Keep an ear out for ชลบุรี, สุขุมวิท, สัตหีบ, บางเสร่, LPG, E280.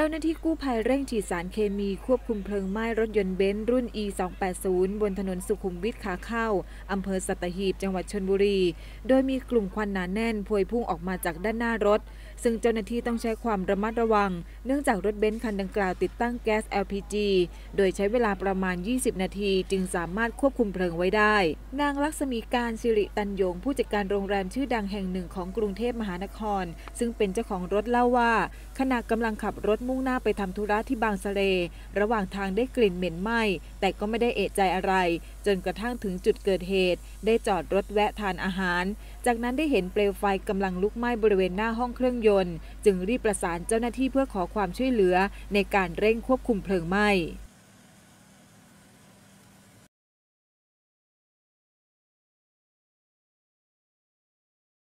จ้าหน้าที่กู้ภัยเร่งฉีดสารเคมีควบคุมเพลิงไหม้รถยนต์เบนซ์รุ่น E280 บนถนนสุขุมวิทขาเข้าอำเภอสัตหีบจังหวัดชลบุรีโดยมีกลุ่มควันหนาแน่นพวยพุ่งออกมาจากด้านหน้ารถซึ่งเจ้าหน้าที่ต้องใช้ความระมัดระวังเนื่องจากรถเบนซ์คันดังกล่าวติดตั้งแก๊ส LPG โดยใช้เวลาประมาณ20นาทีจึงสามารถควบคุมเพลิงไว้ได้นางลักษมีการสิริตันยงผู้จัดการโรงแรมชื่อดังแห่งหนึ่งของกรุงเทพมหานครซึ่งเป็นเจ้าของรถเล่าว่าขณะกำลังขับรถมุ่งหน้าไปทำธุระที่บางสะเลระหว่างทางได้กลิ่นเหม็นไหม้แต่ก็ไม่ได้เอะใจอะไรจนกระทั่งถึงจุดเกิดเหตุได้จอดรถแวะทานอาหารจากนั้นได้เห็นเปลวไฟกำลังลุกไหม้บริเวณหน้าห้องเครื่องยนต์จึงรีบประสานเจ้าหน้าที่เพื่อขอความช่วยเหลือในการเร่งควบคุมเพลิงไหม้